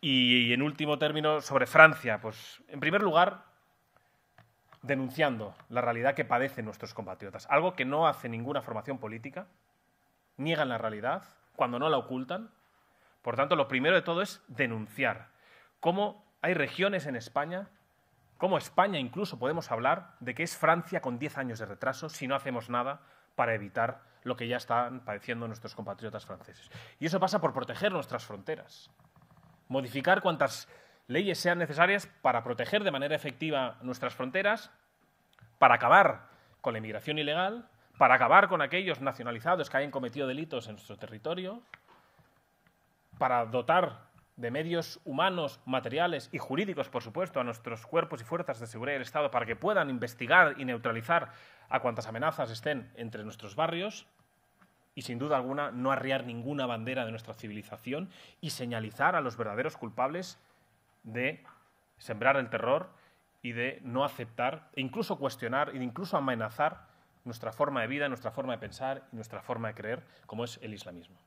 Y en último término, sobre Francia, pues en primer lugar, denunciando la realidad que padecen nuestros compatriotas. Algo que no hace ninguna formación política, niegan la realidad cuando no la ocultan. Por tanto, lo primero de todo es denunciar cómo hay regiones en España, cómo España incluso podemos hablar de que es Francia con 10 años de retraso si no hacemos nada para evitar lo que ya están padeciendo nuestros compatriotas franceses. Y eso pasa por proteger nuestras fronteras, modificar cuantas leyes sean necesarias para proteger de manera efectiva nuestras fronteras, para acabar con la inmigración ilegal, para acabar con aquellos nacionalizados que hayan cometido delitos en nuestro territorio, para dotar de medios humanos, materiales y jurídicos, por supuesto, a nuestros cuerpos y fuerzas de seguridad del Estado para que puedan investigar y neutralizar a cuantas amenazas estén entre nuestros barrios y, sin duda alguna, no arriar ninguna bandera de nuestra civilización y señalizar a los verdaderos culpables de sembrar el terror y de no aceptar, e incluso cuestionar e incluso amenazar nuestra forma de vida, nuestra forma de pensar y nuestra forma de creer, como es el islamismo.